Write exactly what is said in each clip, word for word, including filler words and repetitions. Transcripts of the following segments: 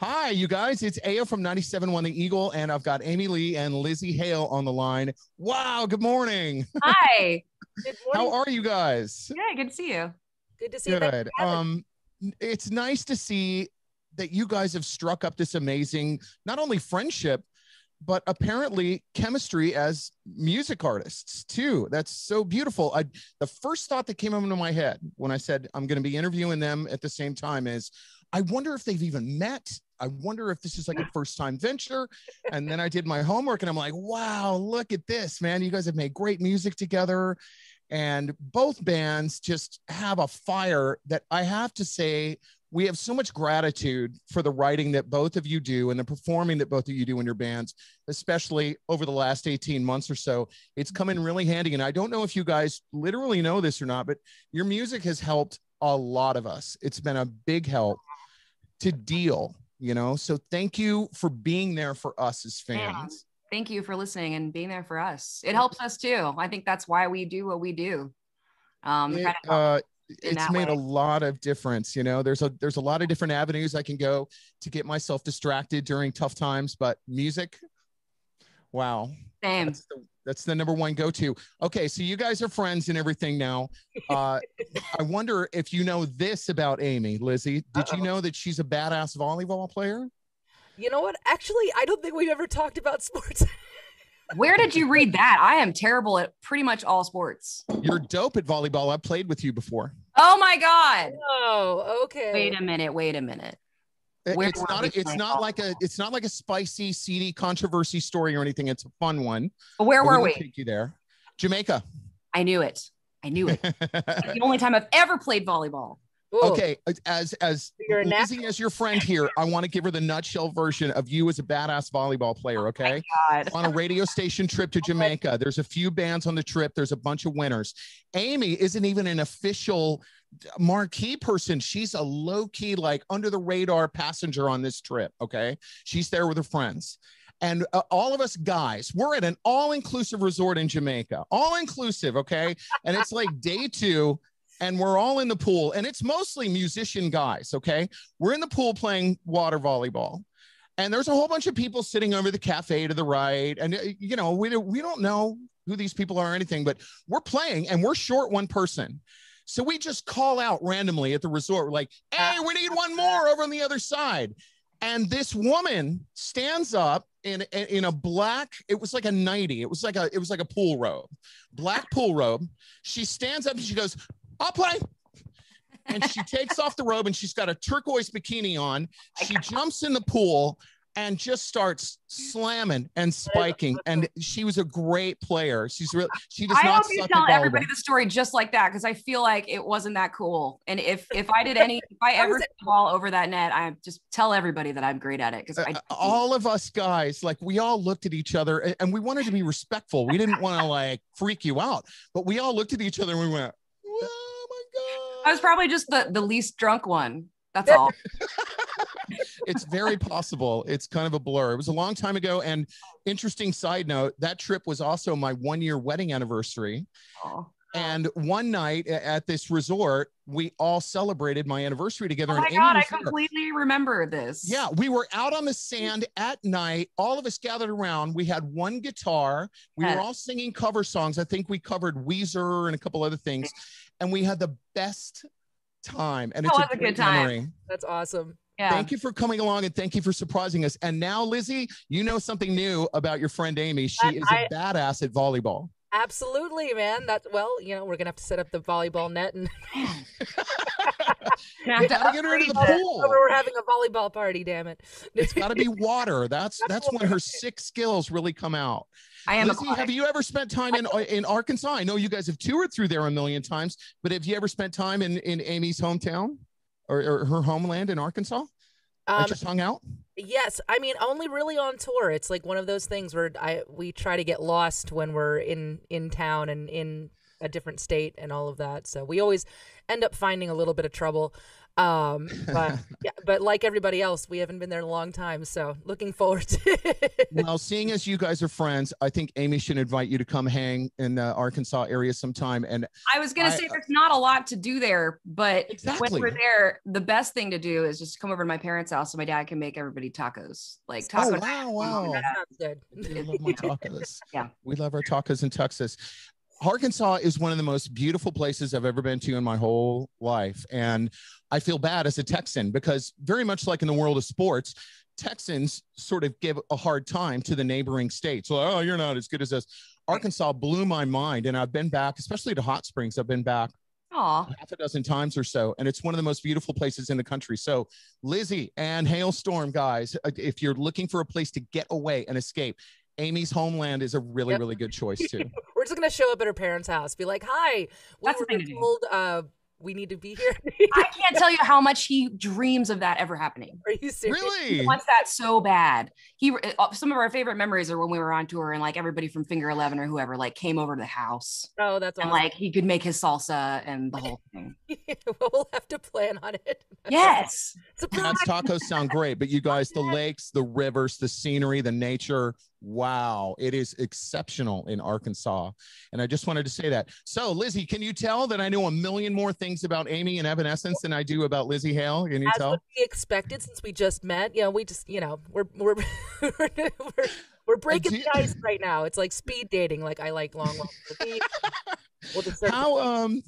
Hi, you guys. It's Ao from ninety-seven one The Eagle, and I've got Amy Lee and Lzzy Hale on the line. Wow, good morning. Hi. Good morning. How are you guys? Yeah, good to see you. Good to see you. Good. Um, it's nice to see that you guys have struck up this amazing, not only friendship, but apparently chemistry as music artists too. That's so beautiful. I, the first thought that came into my head when I said I'm going to be interviewing them at the same time is, I wonder if they've even met. I wonder if this is like a first-time venture. And then I did my homework and I'm like, wow, look at this, man. You guys have made great music together. And both bands just have a fire that I have to say, we have so much gratitude for the writing that both of you do and the performing that both of you do in your bands, especially over the last eighteen months or so. It's come in really handy. And I don't know if you guys literally know this or not, but your music has helped a lot of us. It's been a big help to deal, you know? So thank you for being there for us as fans. Yeah. Thank you for listening and being there for us. It helps us too. I think that's why we do what we do. Um, it, uh, it's made way. a lot of difference. You know, there's a, there's a lot of different avenues I can go to get myself distracted during tough times, but music, wow. Same. That's the, that's the number one go-to. Okay. So you guys are friends and everything now. Uh, I wonder if you know this about Amy, Lzzy. Did Uh-oh. you know that she's a badass volleyball player? You know what? Actually, I don't think we've ever talked about sports. Where did you read that? I am terrible at pretty much all sports. You're dope at volleyball. I've played with you before. Oh my God. Oh, okay. Wait a minute. Wait a minute. Where it's not it's not like a it's not like a spicy, seedy controversy story or anything. It's a fun one. Where were we? Take you there. Jamaica. I knew it. I knew it. It's the only time I've ever played volleyball. Ooh. Okay, as as Lzzy as your friend here, I want to give her the nutshell version of you as a badass volleyball player, okay? Oh my God. On a radio station trip to Jamaica. There's a few bands on the trip. There's a bunch of winners. Amy isn't even an official marquee person. She's a low-key, like, under-the-radar passenger on this trip, okay? She's there with her friends. And uh, all of us guys, we're at an all-inclusive resort in Jamaica. All-inclusive, okay? And it's like day two, and we're all in the pool, and it's mostly musician guys, okay? We're in the pool playing water volleyball, and there's a whole bunch of people sitting over the cafe to the right, and, you know, we, we don't know who these people are or anything, but we're playing, and we're short one person. So we just call out randomly at the resort. We're like, hey, we need one more over on the other side. And this woman stands up in, in, in a black, it was like a nightie. It was like a, it was like a pool robe, black pool robe. She stands up and she goes, I'll play. And she takes off the robe and she's got a turquoise bikini on. She jumps in the pool and just starts slamming and spiking. And she was a great player. She's really, she does I not hope you tell everybody the story just like that, because I feel like it wasn't that cool. And if if I did any, if I ever hit the ball over that net, I just tell everybody that I'm great at it. Because uh, all of us guys, like, we all looked at each other and, and we wanted to be respectful. We didn't want to like freak you out, but we all looked at each other and we went, oh my God. I was probably just the, the least drunk one. That's all. It's very possible. It's kind of a blur. It was a long time ago. And interesting side note, that trip was also my one year wedding anniversary. Aww. And one night at this resort, we all celebrated my anniversary together. Oh my God, I completely remember this. Yeah, we were out on the sand at night. All of us gathered around. We had one guitar. We yes. were all singing cover songs. I think we covered Weezer and a couple other things. And we had the best time. And it's oh, a, a good time. Memory. That's awesome. Yeah. Thank you for coming along and thank you for surprising us. And now, Lzzy, you know something new about your friend Amy. She I, is a badass at volleyball. Absolutely, man. That's, well, you know, we're going to have to set up the volleyball net and yeah, to get her into the pool. We're having a volleyball party, damn it. It's got to be water. That's that's when her sick skills really come out. I am Lzzy, have you ever spent time in in Arkansas? I know you guys have toured through there a million times, but have you ever spent time in, in Amy's hometown? Or, or her homeland in Arkansas? Um, I just hung out? Yes. I mean, only really on tour. It's like one of those things where I we try to get lost when we're in, in town and in a different state and all of that. So we always end up finding a little bit of trouble. Um, but yeah, but like everybody else, we haven't been there in a long time. So looking forward to it. Well, seeing as you guys are friends, I think Amy should invite you to come hang in the Arkansas area sometime. And I was going to say, I, there's not a lot to do there, but exactly. when we're there, the best thing to do is just come over to my parents' house so my dad can make everybody tacos. Like taco. Oh, wow, wow. That sounds good. We love my tacos. Yeah. We love our tacos in Texas. Arkansas is one of the most beautiful places I've ever been to in my whole life. And I feel bad as a Texan because very much like in the world of sports, Texans sort of give a hard time to the neighboring states. Like, oh, you're not as good as us. Arkansas blew my mind. And I've been back, especially to Hot Springs. I've been back Aww. half a dozen times or so. And it's one of the most beautiful places in the country. So Lzzy and Halestorm, guys, if you're looking for a place to get away and escape, Amy's homeland is a really, yep. really good choice too. We're just going to show up at her parents' house. Be like, hi, we were told uh, we need to be here. I can't tell you how much he dreams of that ever happening. Are you serious? Really? He wants that so bad. He, some of our favorite memories are when we were on tour and like everybody from Finger Eleven or whoever like came over to the house. Oh, that's awesome. And like he could make his salsa and the whole thing. We'll have to plan on it. Yes. That's tacos sound great, but you guys, the lakes, the rivers, the scenery, the nature. Wow, it is exceptional in Arkansas. And I just wanted to say that. So Lzzy, can you tell that I know a million more things about Amy and Evanescence than I do about Lzzy Hale? Can you As tell? As we expected since we just met. You know, we just, you know, we're, we're, we're, we're, we're breaking the ice right now. It's like speed dating. Like I like long walks on the beach. We'll how, um,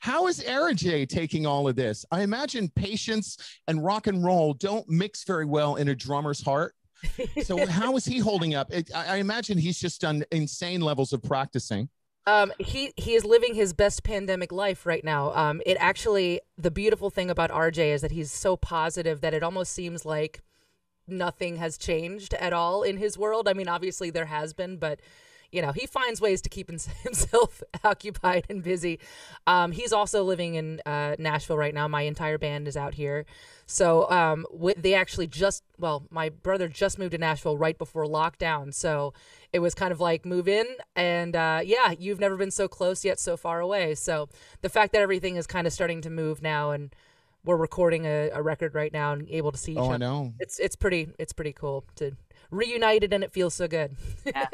how is Arejay taking all of this? I imagine patience and rock and roll don't mix very well in a drummer's heart. So how is he holding up? It, I imagine he's just done insane levels of practicing. Um, he, he is living his best pandemic life right now. Um, it actually, the beautiful thing about Arejay is that he's so positive that it almost seems like nothing has changed at all in his world. I mean, obviously there has been, but you know, he finds ways to keep himself occupied and busy. Um, he's also living in uh, Nashville right now. My entire band is out here. So um, they actually just, well, my brother just moved to Nashville right before lockdown. So it was kind of like move in and uh, yeah, you've never been so close yet so far away. So the fact that everything is kind of starting to move now and we're recording a, a record right now and able to see each other. Oh, I know. It's, it's pretty, it's pretty cool to reunited and it feels so good.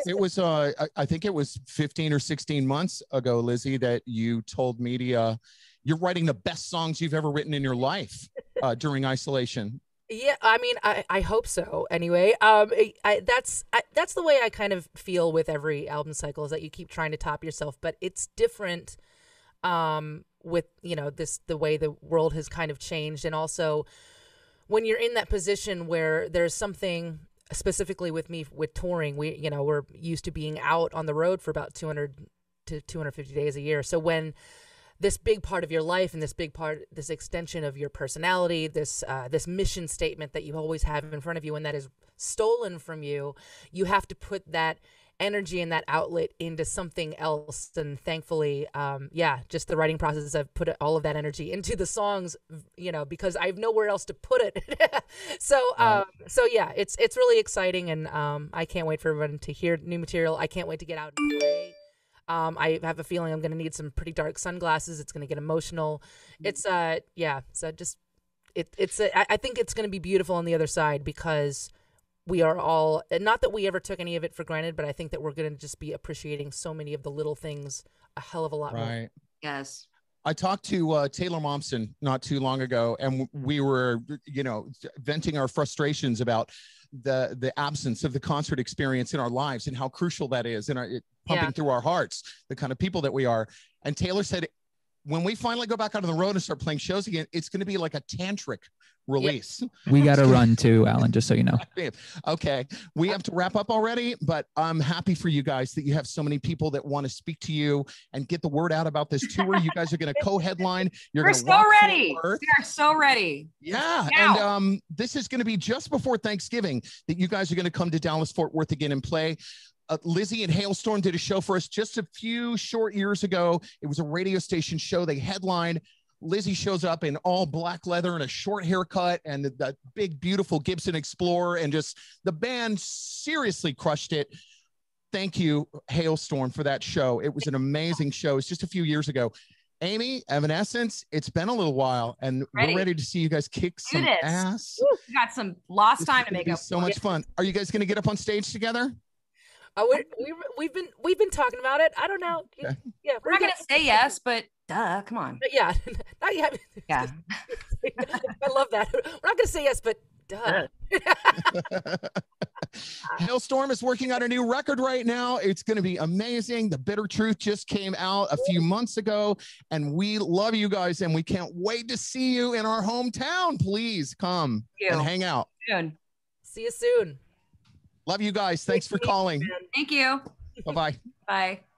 It was, uh, I think it was fifteen or sixteen months ago, Lzzy, that you told media you're writing the best songs you've ever written in your life uh, during isolation. Yeah, I mean, I, I hope so. Anyway, um, I, I, that's I, that's the way I kind of feel with every album cycle is that you keep trying to top yourself, but it's different um, with, you know, this the way the world has kind of changed. And also when you're in that position where there's something specifically with me with touring, we, you know, we're used to being out on the road for about two hundred to two hundred fifty days a year. So when this big part of your life and this big part, this extension of your personality, this, uh, this mission statement that you always have in front of you, and that is stolen from you, you have to put that energy and that outlet into something else. And thankfully, um, yeah, just the writing process, I've put all of that energy into the songs, you know, because I have nowhere else to put it. So, um, so yeah, it's, it's really exciting. And, um, I can't wait for everyone to hear new material. I can't wait to get out and play. Um, I have a feeling I'm going to need some pretty dark sunglasses. It's going to get emotional. It's, uh, yeah. So just, it, it's, a, I think it's going to be beautiful on the other side because we are all, not that we ever took any of it for granted, but I think that we're going to just be appreciating so many of the little things a hell of a lot right. more. Yes. I talked to uh, Taylor Momsen not too long ago, and we were, you know, venting our frustrations about the the absence of the concert experience in our lives and how crucial that is and our, it, pumping yeah. through our hearts, the kind of people that we are. And Taylor said, when we finally go back out on the road and start playing shows again, it's going to be like a tantric release. Yep. We got to run too, Alan, just so you know. Okay. We have to wrap up already, but I'm happy for you guys that you have so many people that want to speak to you and get the word out about this tour. You guys are going to co-headline. You're We're so ready. We're so ready. Yeah. Now. And um, this is going to be just before Thanksgiving that you guys are going to come to Dallas Fort Worth again and play. Uh, Lzzy and Halestorm did a show for us just a few short years ago. It was a radio station show. They headlined. Lzzy shows up in all black leather and a short haircut and the, the big, beautiful Gibson Explorer. And just the band seriously crushed it. Thank you, Halestorm, for that show. It was an amazing show. It's just a few years ago. Amy, Evanescence, it's been a little while, and ready. we're ready to see you guys kick Do some this. ass. Ooh, we got some lost it's time to make up. So much fun. Are you guys going to get up on stage together? Uh, we, we, we've been we've been talking about it. I don't know. Okay. Yeah, we're, we're not going to say yes, but duh, come on. But yeah, not yet. Yeah, I love that. We're not going to say yes, but duh. Halestorm is working on a new record right now. It's going to be amazing. The Bitter Truth just came out a few months ago, and we love you guys, and we can't wait to see you in our hometown. Please come and hang out. Soon. See you soon. Love you guys. Thanks for calling. Thank you. Bye-bye. Bye.